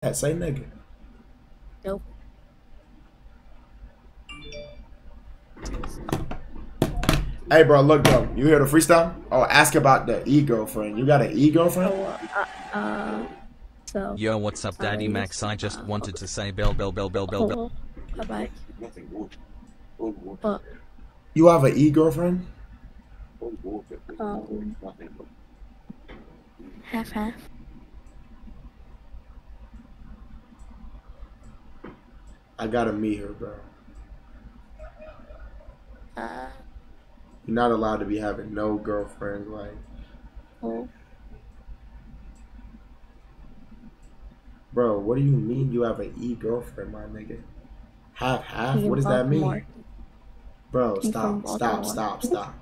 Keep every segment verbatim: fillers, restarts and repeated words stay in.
That say nigga. Nope. Hey, bro, look, bro. You hear the freestyle? Oh, ask about the e-girlfriend. You got an e-girlfriend? Oh, uh, uh, so. Yo, what's up, Daddy uh, Max? I just uh, wanted okay. to say bell, bell, bell, bell, bell, bell. Bye bye. But, you have an e-girlfriend? Um, half half. I gotta meet her, bro. Uh. You're not allowed to be having no girlfriends, like. Oh. Bro, what do you mean you have an e-girlfriend, my nigga? Half half? What does that mean? More. Bro, stop, stop, stop, stop.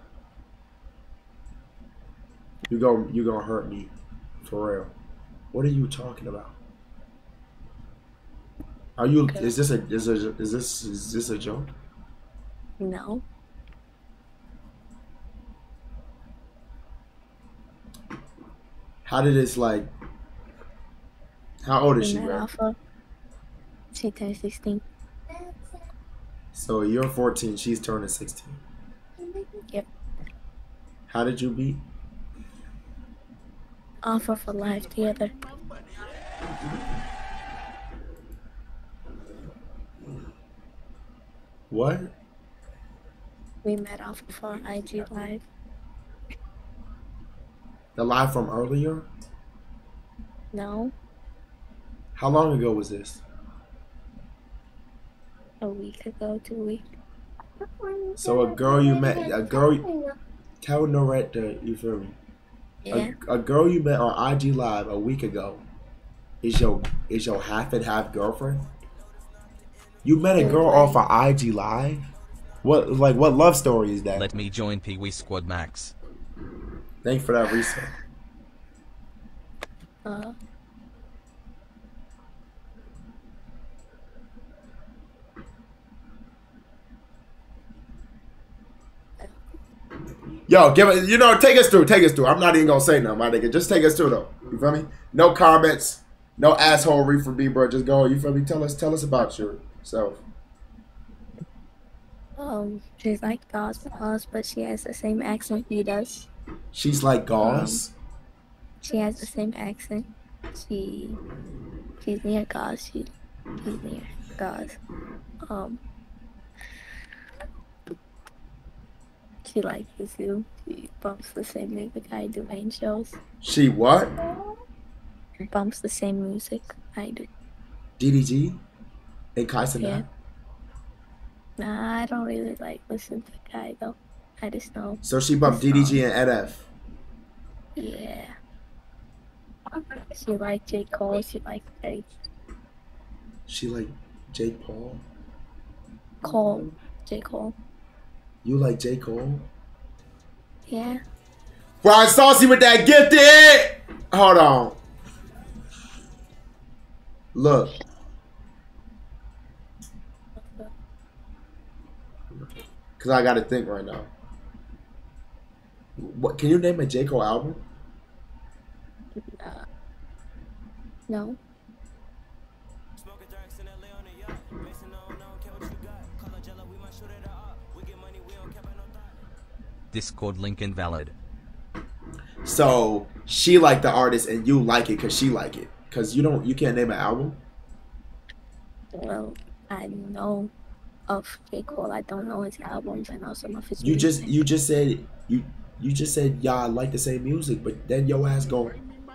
You go, you gonna hurt me, for real. What are you talking about? Are you? Okay. Is this a? Is this? Is this? Is this a joke? No. How did this like? How old is she, bro? She turned sixteen. So you're fourteen. She's turning sixteen. Yep. How did you meet? Off of a life together. What? We met off of our I G live. The live from earlier? No. How long ago was this? A week ago, two weeks. So a girl you met, a girl, tell no right there, you feel me? Yeah. A, a girl you met on I G live a week ago is your is your half and half girlfriend? You met a girl off of I G live? What like what love story is that? Let me join Pee Wee Squad, Max. Thanks for that reset. Uh. Yo, give it, you know, take us through, take us through. I'm not even gonna say nothing, my nigga. Just take us through, though. You feel me? No comments, no asshole reef from me, bro. Just go, you feel me? Tell us, tell us about yourself. Um, she's like Gauze, but she has the same accent he does. She's like Gauze? Um, she has the same accent. She, she's near Gauze. She, she's near Gauze. Um. She likes the zoo. She bumps the same music I do in shows. She what? Bumps the same music I do. D D G? And Kaisa? Yeah. Nah, I don't really like listen to Kai though. I just know. So she bumped D D G and N F? Yeah. She likes J. Cole. She likes Drake. She like J. Paul? Cole. J. Cole. You like J. Cole? Yeah. Ron Saucy with that gifted! Hold on. Look. Because I got to think right now. What? Can you name a J. Cole album? Uh, no. Discord link invalid. So she like the artist and you like it because she like it because you don't you can't name an album. Well, I know of J. Cole. I don't know his albums and also my his. You music. just you just said you you just said y'all like the same music, but then your ass go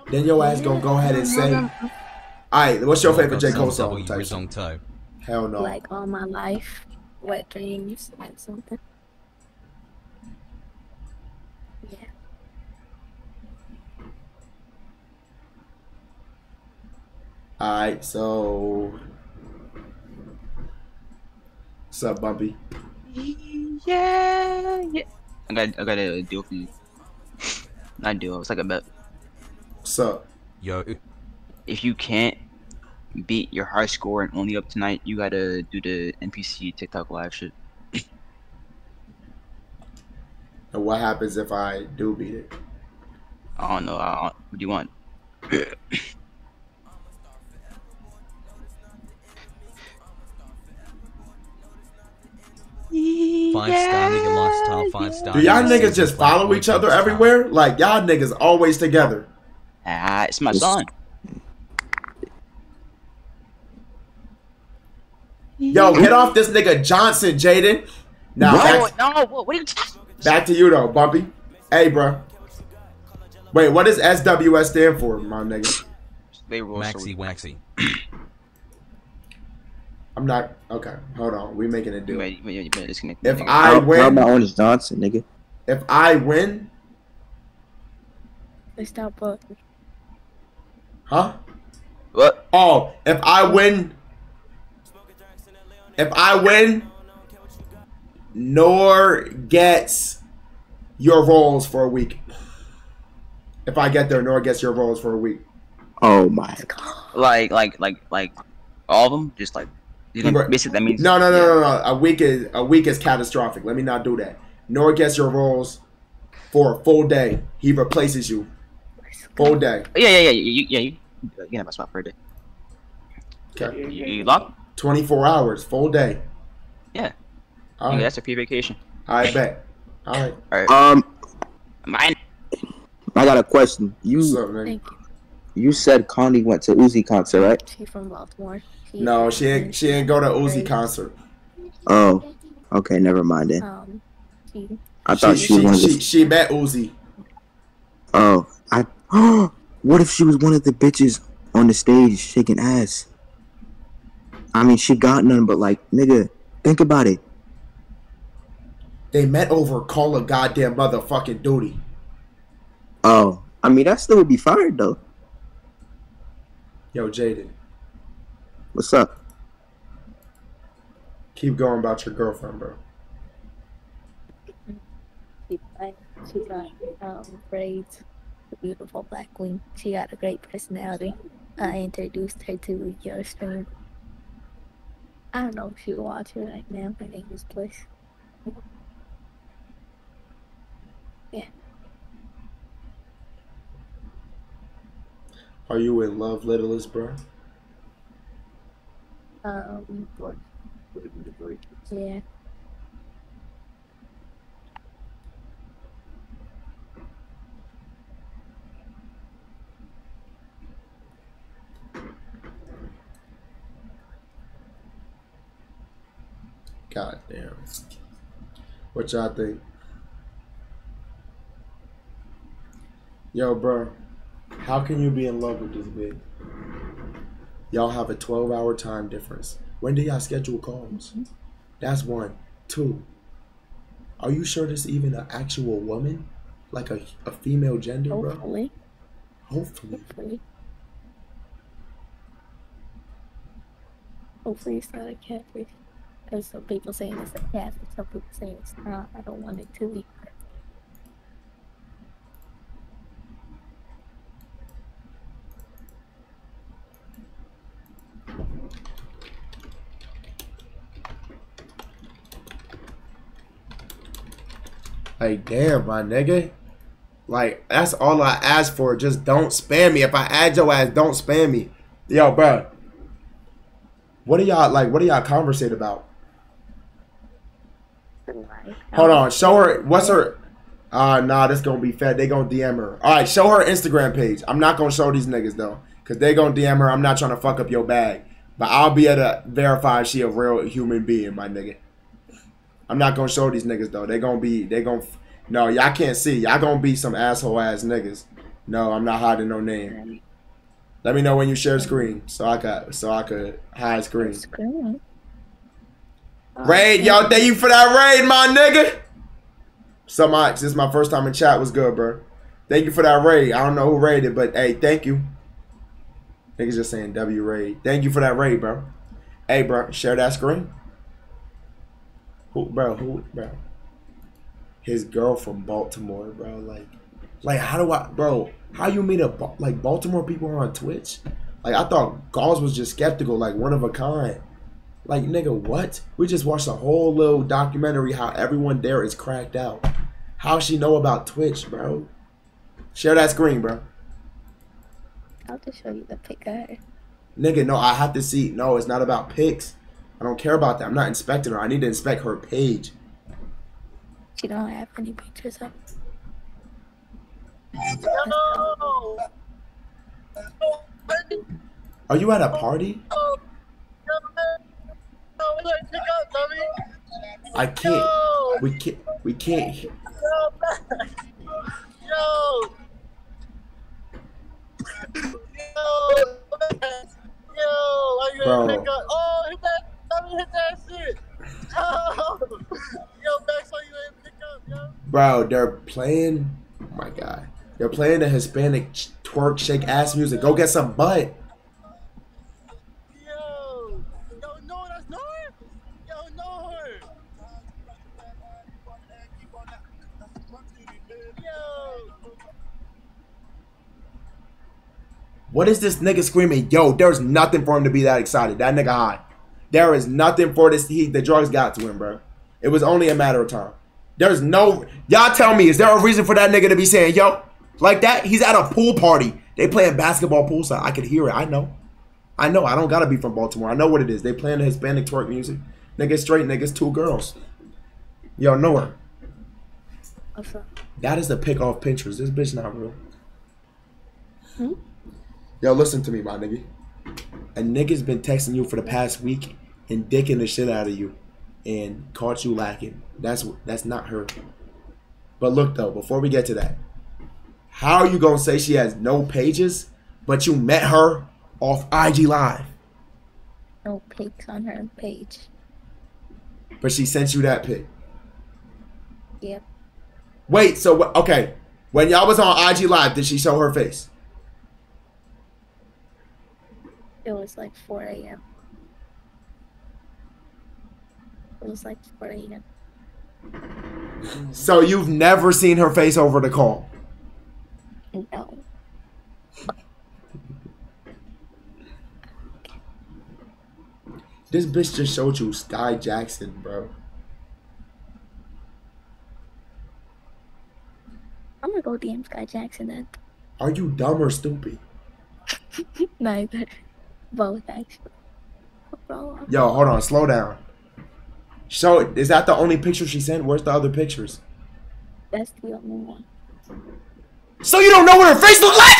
then your ass gonna go ahead and say, all right, what's your favorite J. Cole song? Type song type. Hell no. Like All My Life, Wet Dreams, and something. Yeah. Alright, so what's up, Bumpy? Yeah, yeah. I got I got a deal for you. Not a deal, it's like a bet. What's up? Yo. If you can't beat your high score and only up tonight, you gotta do the N P C TikTok live shit. And what happens if I do beat it? I don't know. I don't, what do you want? Five star nigga lifestyle, five star. Do y'all niggas just follow each other everywhere? Like y'all niggas always together. Ah, uh, it's my son. Yo, get off this nigga Johnson, Jaden. Now, no, no, what are you talking about? Back to you though, Bumpy. Hey, bro. Wait, what does S W S stand for, my nigga? They roll Maxi Waxy. I'm not okay. Hold on, we making a deal. Wait, wait, wait, wait, if I, I win, my own is Johnson, nigga. If I win, they stop voting. Huh? What? Oh, if I win, if I win, Nour gets your rolls for a week. If I get there, Nour gets your rolls for a week. Oh my god! Like, like, like, like, all of them, just like. You know, basically that means no, no, no, yeah. no, no. A week is a week is catastrophic. Let me not do that. Nour gets your rolls for a full day. He replaces you. Full day. Yeah, yeah, yeah, you, yeah. You, you can have a spot for a day. Okay. You, you, you lock. Twenty-four hours, full day. Yeah. All right. Yeah, that's a free vacation. I bet. All right. All right. Um, mine. I got a question. You. So, thank you. You said Connie went to Uzi concert, right? She from Baltimore. She no, she ain't, she ain't go to Uzi concert. Oh, okay, never mind then. Um, she, I thought she, she, she was. She, she met Uzi. Oh, I. Oh, what if she was one of the bitches on the stage shaking ass? I mean, she got none, but like, nigga, think about it. They met over Call of Goddamn Motherfucking Duty. Oh, I mean, that still would be fired though. Yo, Jaden. What's up? Keep going about your girlfriend, bro. She's like, she's like um, braids, beautiful black queen. She got a great personality. I introduced her to your stream. I don't know if she's watching right now. Her name is Bliss. Yeah. Are you in love, littlest bro? Um, yeah. God damn. What y'all think? Yo, bro. How can you be in love with this bitch? Y'all have a twelve hour time difference. When do y'all schedule calls? Mm-hmm. That's one. Two, are you sure this is even an actual woman? Like a, a female gender, hopefully. Bro? Hopefully. Hopefully. Hopefully it's not a catfish. There's some people saying it's a catfish, some people saying it's not. I don't want it to be. Like, damn, my nigga. Like, that's all I ask for. Just don't spam me. If I add your ass, don't spam me. Yo, bro. What do y'all, like, what do y'all conversate about? Hold on. Show her. What's her? Uh, nah, this gonna be fed. They gonna D M her. All right, show her Instagram page. I'm not gonna show these niggas, though, because they gonna D M her. I'm not trying to fuck up your bag. But I'll be able to verify she a real human being, my nigga. I'm not gonna show these niggas though. They gonna be, they gonna, no, y'all can't see. Y'all gonna be some asshole ass niggas. No, I'm not hiding no name. Let me know when you share screen, so I could, so I could hide screen. screen. Raid, y'all, thank you for that raid, my nigga. So much. This is my first time in chat. Was good, bro. Thank you for that raid. I don't know who raided, but hey, thank you. Niggas just saying W raid. Thank you for that raid, bro. Hey, bro, share that screen. Who, bro, who, bro? His girl from Baltimore, bro. Like, like, how do I, bro? How you meet a like Baltimore people are on Twitch? Like, I thought Gauls was just skeptical, like one of a kind. Like, nigga, what? We just watched a whole little documentary how everyone there is cracked out. How she know about Twitch, bro? Share that screen, bro. I'll just show you the picture. Nigga, no, I have to see. No, it's not about pics. I don't care about that. I'm not inspecting her. I need to inspect her page. you don't have any pictures of. No. Are you at a party? I can't. We can't. We can't. Yo. Yo. Yo. Are you gonna pick up? Oh, hit that! I mean, hit that shit. Oh. Yo, Max, are you gonna pick up, yo? Bro, they're playing. Oh my God, they're playing the Hispanic twerk, shake ass music. Go get some butt. What is this nigga screaming? Yo, there's nothing for him to be that excited. That nigga hot. There is nothing for this. He, the drugs got to him, bro. It was only a matter of time. There's no... Y'all tell me, is there a reason for that nigga to be saying, yo, like that? He's at a pool party. They playing basketball poolside. I could hear it. I know. I know. I don't got to be from Baltimore. I know what it is. They playing the Hispanic twerk music. Niggas straight, niggas two girls. Yo, know her. What's up? That is the pick off Pinterest. This bitch not real. Hmm? Yo, listen to me, my nigga. A nigga's been texting you for the past week and dicking the shit out of you and caught you lacking. That's that's not her. But look, though, before we get to that, how are you going to say she has no pages, but you met her off I G Live? No pics on her page. But she sent you that pic? Yep. Wait, so, okay. When y'all was on I G Live, did she show her face? It was like four A M It was like four A M So you've never seen her face over the call? No. This bitch just showed you Sky Jackson, bro. I'm gonna go D M Sky Jackson then. Are you dumb or stupid? Neither. Both, actually. Yo, hold on, slow down. So, is that the only picture she sent? Where's the other pictures? That's the only one. So you don't know what her face looks like?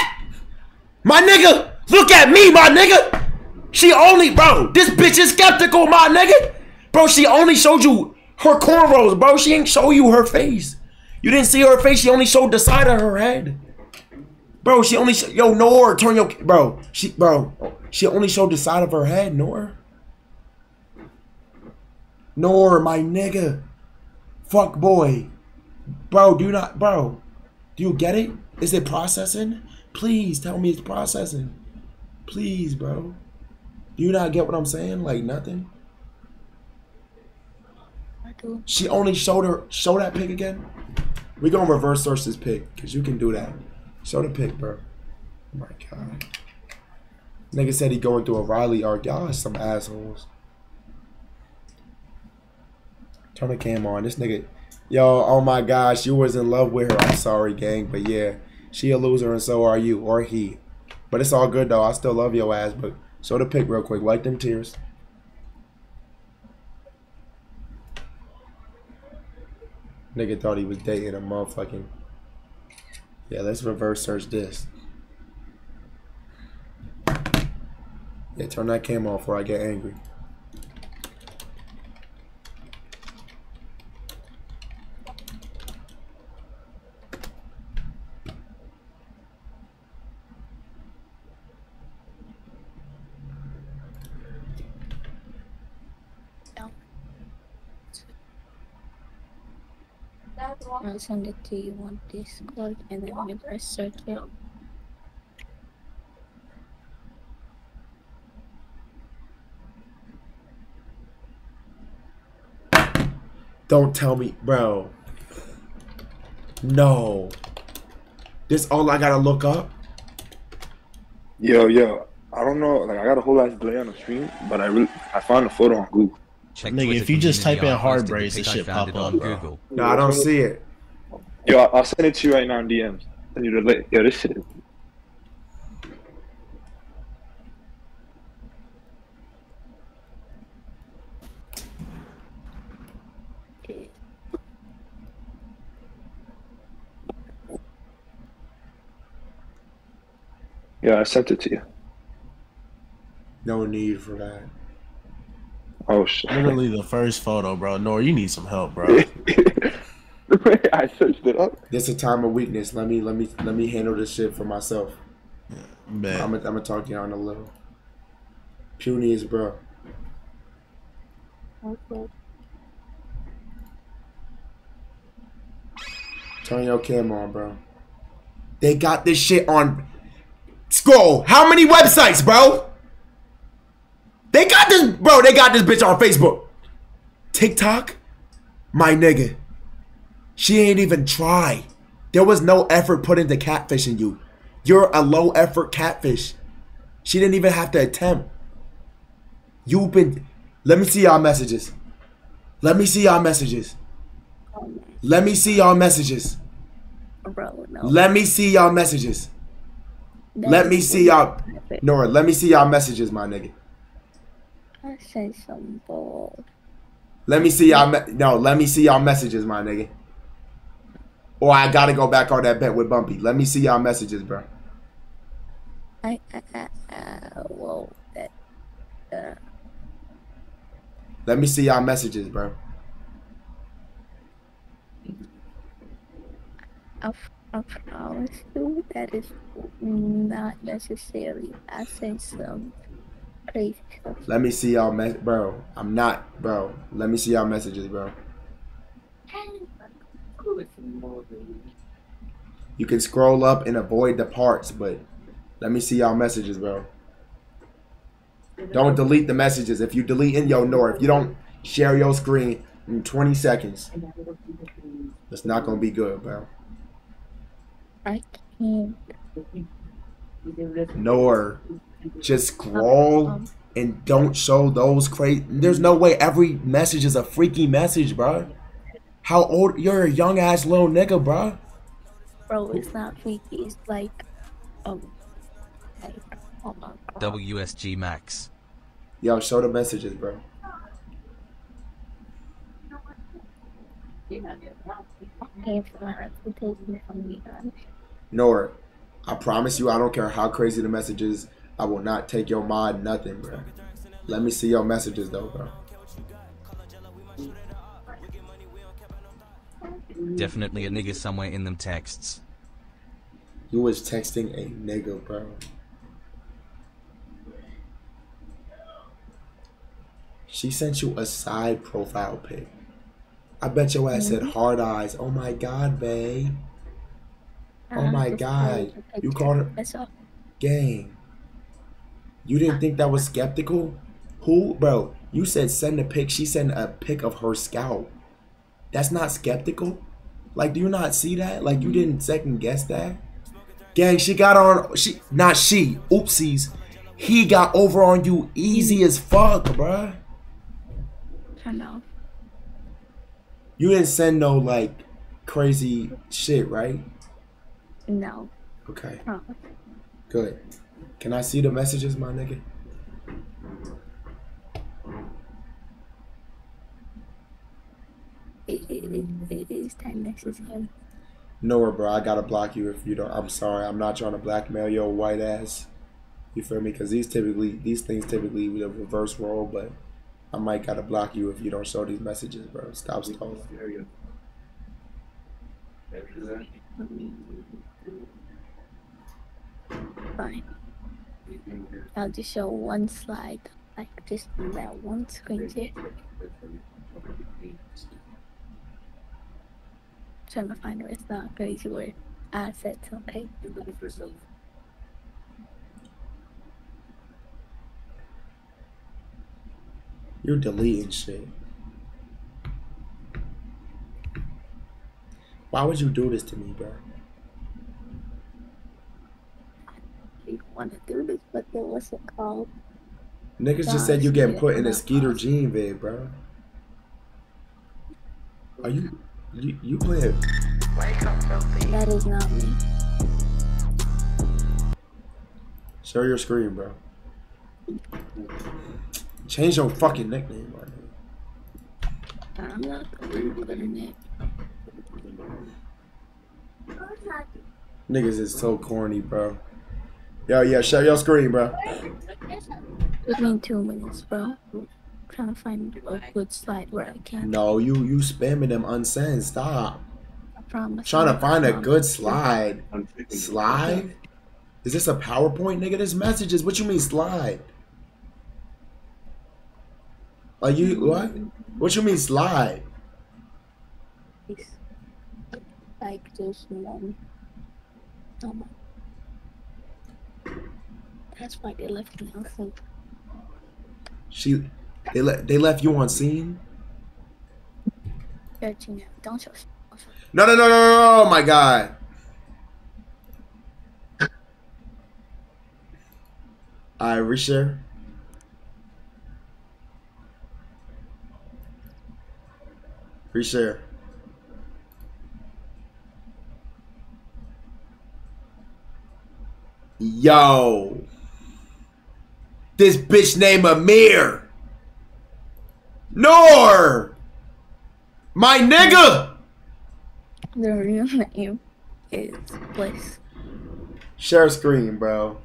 My nigga, look at me, my nigga. She only, bro, this bitch is skeptical, my nigga. Bro, she only showed you her cornrows, bro. She ain't show you her face. You didn't see her face. She only showed the side of her head. Bro, she only, yo, Noor, turn your, bro, she, bro, she only showed the side of her head, Noor. Noor, my nigga, fuck boy. Bro, do not, bro, do you get it? Is it processing? Please tell me it's processing. Please, bro. Do you not get what I'm saying? Like, nothing? I do. She only showed her, show that pic again? We gonna reverse search this pic, because you can do that. Show the pic, bro. Oh my God. Nigga said he going through a Riley arc. Y'all are some assholes. Turn the cam on. This nigga. Yo, oh my gosh. You was in love with her. I'm sorry, gang. But yeah, she a loser and so are you. Or he. But it's all good, though. I still love your ass. But show the pic real quick. Wipe them tears. Nigga thought he was dating a motherfucking... Yeah, let's reverse search this. Yeah, turn that cam off before I get angry. No. I'll send it to you on Discord and then you press search it. Don't tell me, bro. No. This all I gotta look up? Yo, yo. I don't know. Like, I got a whole ass delay on the stream, but I really, I found a photo on Google. Check nigga, if you just type in hard braids, this shit pop up, bro. No, I don't see it. Yo, I'll send it to you right now in D Ms. Send you the link. Yo, this shit. Yeah, I sent it to you. No need for that. Oh shit! Literally the first photo, bro. Nor, you need some help, bro. I searched it up. It's a time of weakness. Let me, let me, let me handle this shit for myself. Yeah, man, I'm gonna talk to y'all in a little. Puny is bro. Okay. Turn your camera on, bro. They got this shit on. Scroll. How many websites, bro? They got this, bro. They got this bitch on Facebook, TikTok. My nigga, she ain't even try. There was no effort put into catfishing you. You're a low effort catfish. She didn't even have to attempt. You've been. Let me see y'all messages. Let me see y'all messages. Let me see y'all messages. Bro, no. Let me see y'all messages. No, let me see y'all. Nora, let me see y'all messages, my nigga. I said some bull. Let me see y'all. No, let me see y'all messages, my nigga. Or I gotta go back on that bet with Bumpy. Let me see y'all messages, bro. I, I, I, I whoa, that, uh. Let me see y'all messages, bro. I, I promise you that is not necessary. I said some. Please. Let me see y'all mess, bro. I'm not, bro. Let me see y'all messages, bro. You can scroll up and avoid the parts, but let me see y'all messages, bro. Don't delete the messages. If you delete in your Nor, if you don't share your screen in twenty seconds, it's not gonna be good, bro. I can't. Nor. Just scroll and don't show those crazy. There's no way every message is a freaky message, bro. How old? You're a young ass little nigga, bro. Bro, it's not freaky. It's like, um, like oh my God. W S G Max. Yo, show the messages, bro. Nora, I promise you, I don't care how crazy the message is. I will not take your mod, nothing, bro. Let me see your messages, though, bro. Definitely a nigga somewhere in them texts. You was texting a nigga, bro. She sent you a side profile pic. I bet your ass said hard eyes. Oh my God, babe. Oh my God. You called her gang. You didn't think that was skeptical? Who? Bro, you said send a pic. She sent a pic of her scalp. That's not skeptical? Like, do you not see that? Like, you didn't second guess that? Gang, she got on... She, not she. Oopsies. He got over on you easy as fuck, bruh. I know. You didn't send no, like, crazy shit, right? No. Okay. Oh. Good. Can I see the messages, my nigga? It, it, it is that necessary. Nora, bro, I gotta block you if you don't. I'm sorry, I'm not trying to blackmail your white ass. You feel me? Because these typically, these things typically with a reverse role, but I might gotta block you if you don't show these messages, bro. Stop stalling. Fine. I'll just show one slide, like just that one screenshot. Trying to find it. It's not crazy word. I said something. You're deleting shit. Why would you do this to me, bro? Want to do this, but then what's it called? Niggas Gosh, just said you getting put in a Skeeter Jean vid, bro. Are you you you playing? That is not me. Share your screen, bro. Change your fucking nickname, bro. I'm not going to put a nick. Niggas is so corny, bro. Yo, yeah, share your screen, bro. Took me two minutes, bro. I'm trying to find a good slide where I can. No, you you spamming them unsend. Stop. I promise. Trying to find a good slide. Slide? Is this a PowerPoint, nigga? This message is what you mean slide? Like you what? What you mean slide? It's like this one. Oh my. That's why they left me on scene. She, they let they left you on scene. Don't show. No, no, no, no, no! Oh my God! I reshare. Reshare. Yo. This bitch named Amir. Noor. My nigga. The real name is Bliss. Share screen, bro.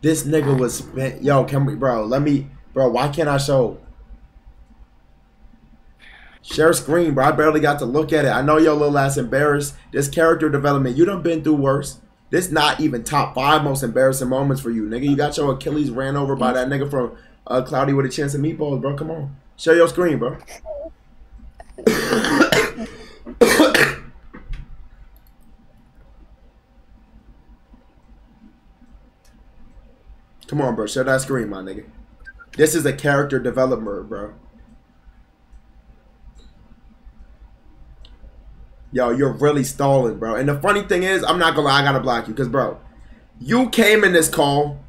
This nigga was spent. Yo, can we, bro? Let me, bro. Why can't I show? Share screen, bro. I barely got to look at it. I know your little ass embarrassed. This character development, you done been through worse. This not even top five most embarrassing moments for you, nigga. You got your Achilles ran over by that nigga from uh, Cloudy with a Chance of Meatballs, bro. Come on. Share your screen, bro. Come on, bro. Share that screen, my nigga. This is a character developer, bro. Yo, you're really stalling, bro. And the funny thing is, I'm not gonna lie, I gotta block you. Because, bro, you came in this call.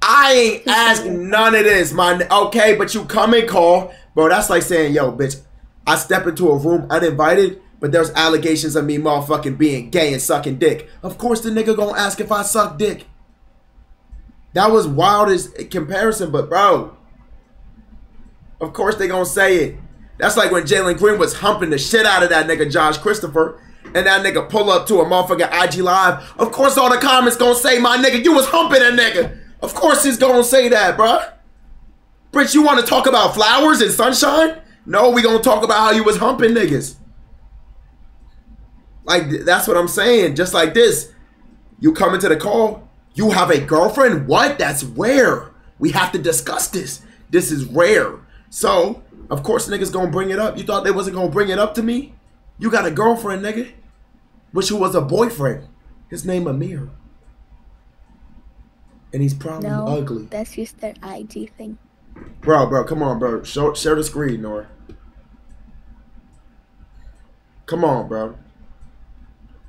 I ain't asked none of this, my... Okay, but you come in call. Bro, that's like saying, yo, bitch, I step into a room uninvited, but there's allegations of me motherfucking being gay and sucking dick. Of course the nigga gonna ask if I suck dick. That was wildest comparison, but, bro, of course they gonna say it. That's like when Jalen Green was humping the shit out of that nigga Josh Christopher, and that nigga pull up to a motherfucking I G Live. Of course all the comments gonna say, my nigga, you was humping that nigga. Of course he's gonna say that, bruh. Bitch, you wanna talk about flowers and sunshine? No, we gonna talk about how you was humping niggas. Like, that's what I'm saying. Just like this, you come into the call, you have a girlfriend? What? That's rare. We have to discuss this. This is rare. So, of course niggas gonna bring it up. You thought they wasn't gonna bring it up to me? You got a girlfriend, nigga. Wish you was a boyfriend. His name Amir. And he's probably no, ugly. That's just their I G thing. Bro, bro, come on, bro. Show, share the screen, Noor. Come on, bro.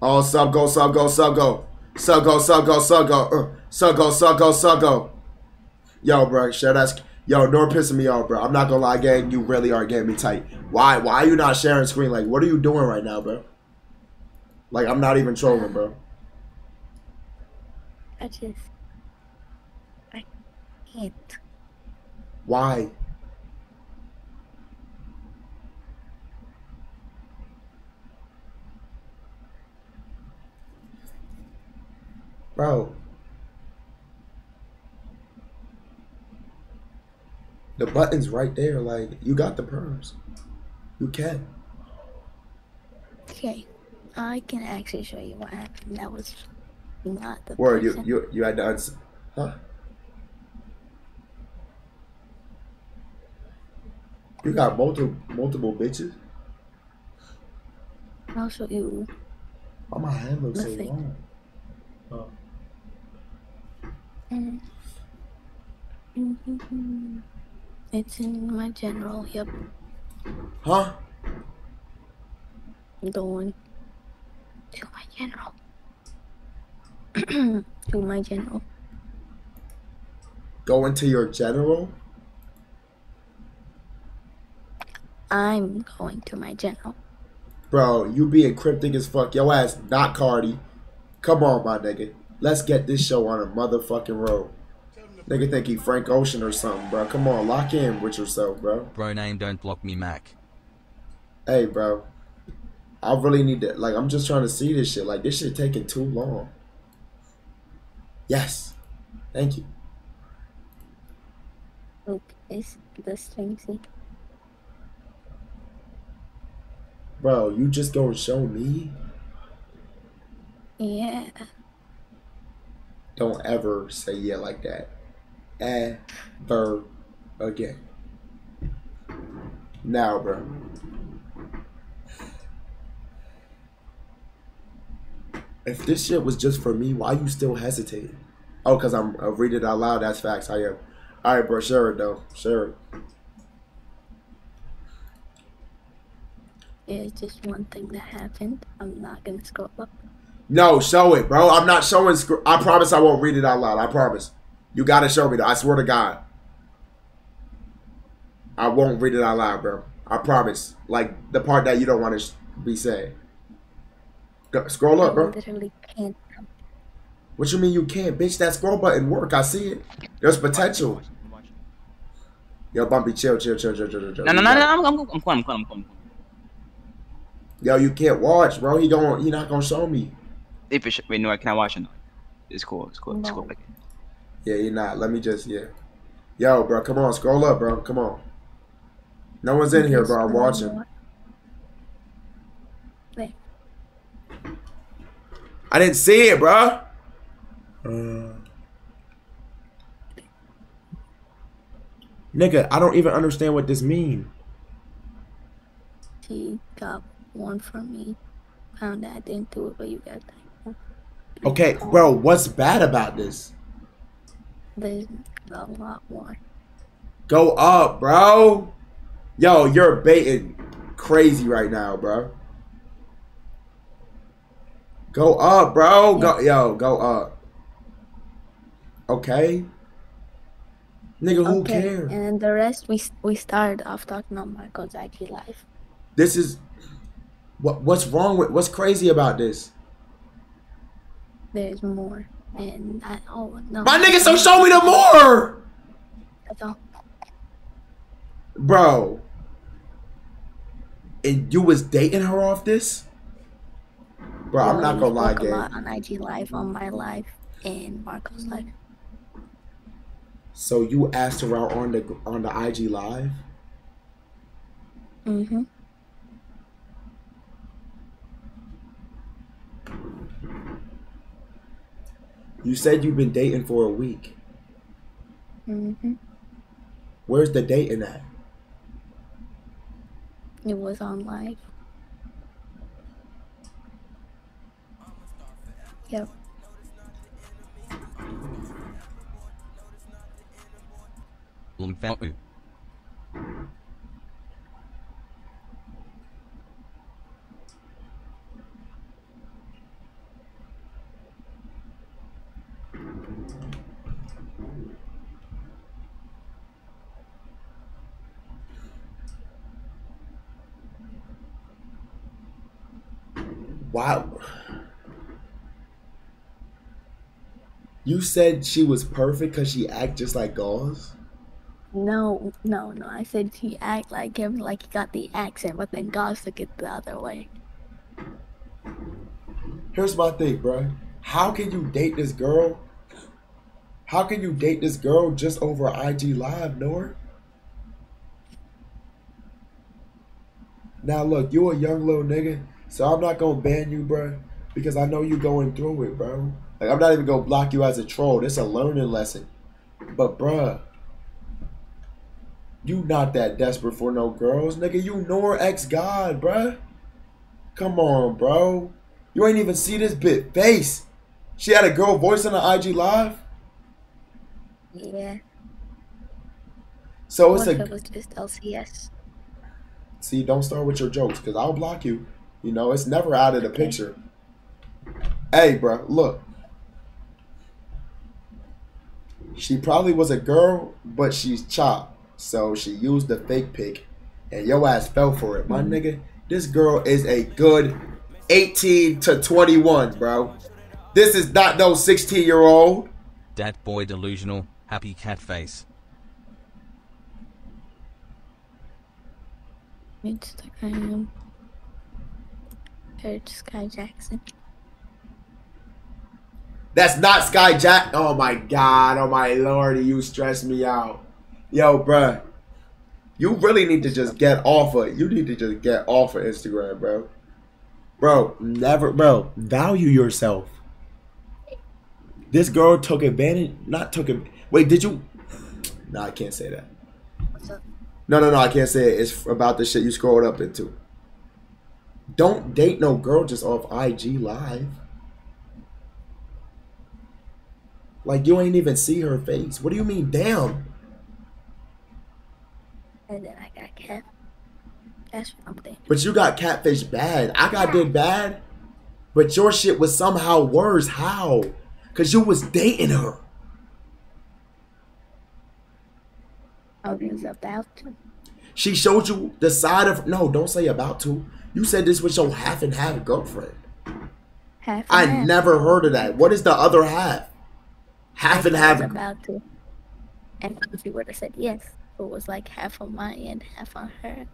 All sub go, sub go, sub go. Sub go, sub go, sub go. Uh, sub go, sub go, sub go. Yo, bro, share that screen. Yo, Noor pissing me off, bro. I'm not gonna lie, gang. You really are getting me tight. Why? Why are you not sharing screen? Like, what are you doing right now, bro? Like, I'm not even trolling, bro. I just... I can't. Why? Bro. The button's right there, like, you got the perms. You can. Okay, I can actually show you what happened. That was not the word. You, you, you had to answer. Huh? You got multiple, multiple bitches? I'll show you. Why my hand looks so long? Oh. Mm. Mm-hmm. It's in my general, yep. Huh? The one. To my general. To my general. Go into your general? I'm going to my general. Bro, you being cryptic as fuck. Yo ass, not Cardi. Come on, my nigga. Let's get this show on a motherfucking road. Nigga think he Frank Ocean or something, bro. Come on, lock in with yourself, bro. Bro name, don't block me, Mac. Hey, bro. I really need to, like, I'm just trying to see this shit. Like, this shit taking too long. Yes. Thank you. Okay, this thing, see? Bro, you just gonna show me? Yeah. Don't ever say yeah like that. Ever again. Now, bro. If this shit was just for me, why you still hesitating? Oh, because I'm I read it out loud. That's facts. I am. All right, bro. Share it, though. Share it. Yeah, it's just one thing that happened. I'm not going to scroll up. No, show it, bro. I'm not showing. Sc I promise I won't read it out loud. I promise. You got to show me, though. I swear to God. I won't read it out loud, bro. I promise. Like, the part that you don't want to be saying. Go scroll up, bro. I literally can't. What you mean you can't, bitch? That scroll button work. I see it. There's potential. Yo, Bumpy, chill, chill, chill, chill, chill, chill. No, no, no, no, I'm, I'm, I'm, I'm, I'm, I'm. Yo, you can't watch, bro. He don't. He not gonna show me. If it wait, no, I can't watch it. It's cool. It's cool. It's cool. No. Yeah, you're not. Let me just yeah. Yo, bro, come on, scroll up, bro. Come on. No one's in here, bro. I'm watching. Wait. I didn't see it, bro. Uh, nigga, I don't even understand what this mean. He got one from me. Found that I didn't do it, but you got that. Okay, bro, what's bad about this? There's a lot more. Go up, bro. Yo, you're baiting crazy right now, bro. Go up, bro. Go, yo, go up. Okay. Nigga, who okay. cares? And the rest, we we started off talking about Marco's I G life. This is what what's wrong with what's crazy about this? There's more, and I oh no. My nigga, so show me the more. That's all, bro. And you was dating her off this, bro. I'm not gonna lie, gang. On I G life, on my life, and Marco's life. So you asked her out on the on the I G live? Mm-hmm. You said you've been dating for a week. Mm-hmm. Where's the dating at? It was on live. Yep. Wow. You said she was perfect because she act just like Gauze? No, no, no. I said he act like him, like he got the accent, but then God took it the other way. Here's my thing, bro. How can you date this girl? How can you date this girl just over I G Live, Nour? Now look, you a young little nigga, so I'm not gonna ban you, bro, because I know you going through it, bro. Like, I'm not even gonna block you as a troll. This a learning lesson, but bruh. You not that desperate for no girls, nigga. You NourGxd God, bruh. Come on, bro. You ain't even see this bitch face. She had a girl voice on the I G live. Yeah. So it's a. It was just L C S. See, don't start with your jokes, cause I'll block you. You know, it's never out of the picture. Hey, bruh, look. She probably was a girl, but she's chopped. So she used the fake pic, and your ass fell for it, my nigga. This girl is a good eighteen to twenty-one, bro. This is not no sixteen-year-old. That boy delusional, happy cat face. Instagram. Search Sky Jackson. That's not Skyjack. Oh my God. Oh my Lord. You stress me out. Yo, bruh. You really need to just get off of it. You need to just get off of Instagram, bro. Bro, never, bro. Value yourself. This girl took advantage. Not took it. Wait, did you? No, I can't say that. What's up? No, no, no. I can't say it. It's about the shit you scrolled up into. Don't date no girl just off I G Live. Like, you ain't even see her face. What do you mean, damn? And I got cat. That's something. But you got catfish bad. I got did bad. But your shit was somehow worse. How? Because you was dating her. I was about to. She showed you the side of... No, don't say about to. You said this was your half and half girlfriend. Half and I half. Never heard of that. What is the other half? Half and half. I was about to. And if you would have said yes, it was like half on my end, half on her.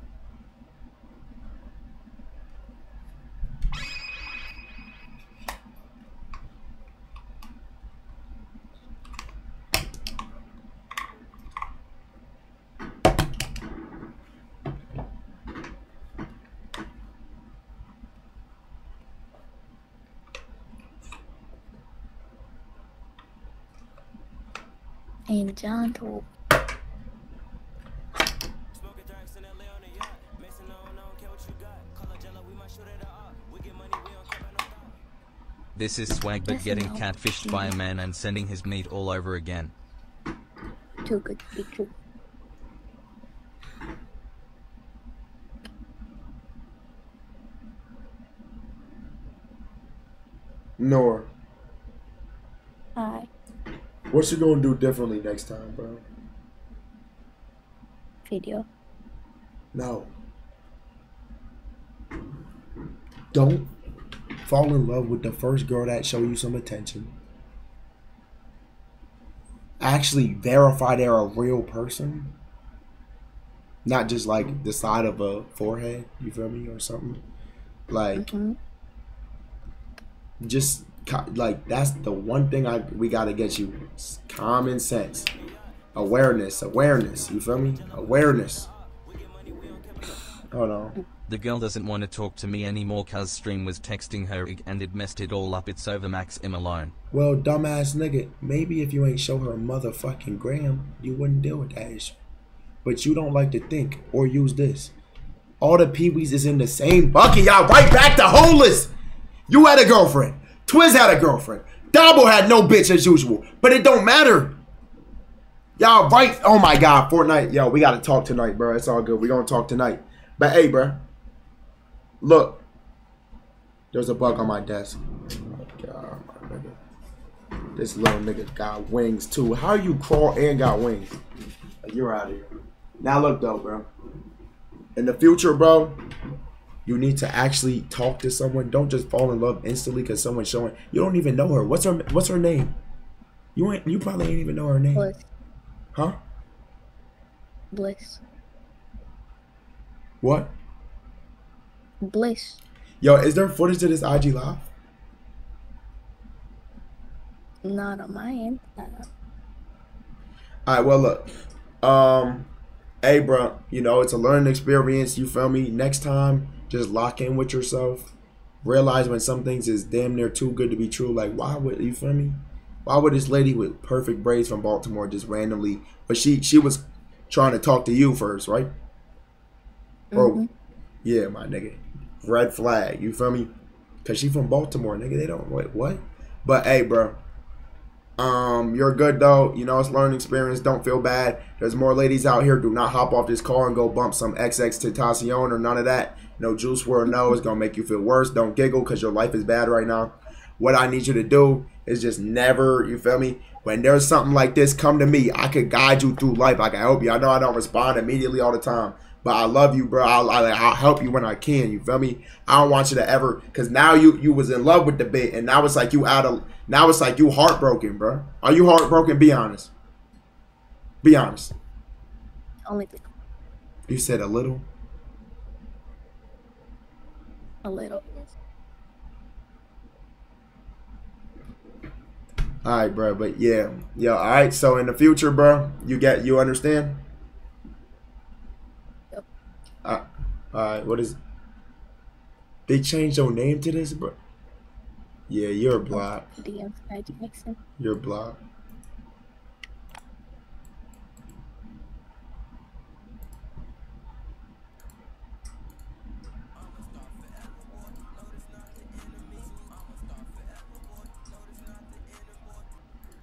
And John told. This is swag, but getting catfished by a man and sending his meat all over again. Too good to be true. Noor. Hi. What you gonna do differently next time, bro? Video. No. Don't fall in love with the first girl that show you some attention. Actually verify they're a real person. Not just like the side of a forehead, you feel me, or something. Like, mm-hmm. just... Like, that's the one thing I we gotta get you. Common sense. Awareness. Awareness. You feel me? Awareness. Hold on. The girl doesn't want to talk to me anymore cause stream was texting her and it messed it all up. It's over, max him alone. Well, dumbass nigga, maybe if you ain't show her motherfucking gram, you wouldn't deal with that issue. But you don't like to think or use this. All the peewees is in the same bucket. Y'all right back to homeless. You had a girlfriend. Twiz had a girlfriend. Dabo had no bitch as usual. But it don't matter. Y'all right. Oh my God. Fortnite. Yo, we got to talk tonight, bro. It's all good. We're going to talk tonight. But hey, bro. Look. There's a bug on my desk. Oh my God. My nigga. This little nigga got wings too. How you crawl and got wings? You're out of here. Now look though, bro. In the future, bro. You need to actually talk to someone. Don't just fall in love instantly because someone's showing. You don't even know her. What's her What's her name? You ain't. You probably ain't even know her name. Bliss. Huh? Bliss. What? Bliss. Yo, is there footage to this I G live? Not on my end. All right. Well, look. Um, hey, bro. You know it's a learning experience. You feel me? Next time. Just lock in with yourself. Realize when some things is damn near too good to be true. Like, why would, you feel me? Why would this lady with perfect braids from Baltimore just randomly, but she she was trying to talk to you first, right? Mm-hmm. Or, yeah, my nigga. Red flag, you feel me? Because she from Baltimore, nigga. They don't, wait, what? But, hey, bro. Um, you're good, though. You know, it's learning experience. Don't feel bad. There's more ladies out here. Do not hop off this car and go bump some X X Tentacion or none of that. No juice word, no. It's going to make you feel worse. Don't giggle because your life is bad right now. What I need you to do is just never, you feel me? When there's something like this, come to me. I could guide you through life. I can help you. I know I don't respond immediately all the time. But I love you, bro. I'll, I'll, I'll help you when I can. You feel me? I don't want you to ever, because now you you was in love with the bit, and now it's like you out of, now it's like you heartbroken, bro. Are you heartbroken? Be honest. Be honest. Only. You said a little. A little. All right, bro. But yeah, yo. All right. So in the future, bro, you get you understand. Yep. Uh, all right. What is? They changed your name to this, bro. Yeah, you're blocked. You're blocked.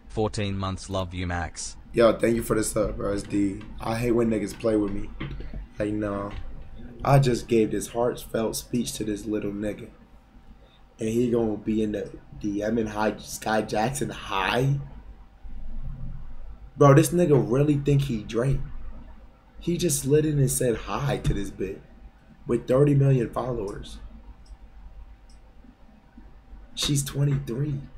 fourteen months, love you, Max. Yo, thank you for the sub, bro. It's D. I hate when niggas play with me. Like, no. I just gave this heartfelt speech to this little nigga. And he gonna be in the D M in high, Sky Jackson high? Bro, this nigga really think he Drake. He just slid in and said hi to this bitch. With thirty million followers. She's twenty-three.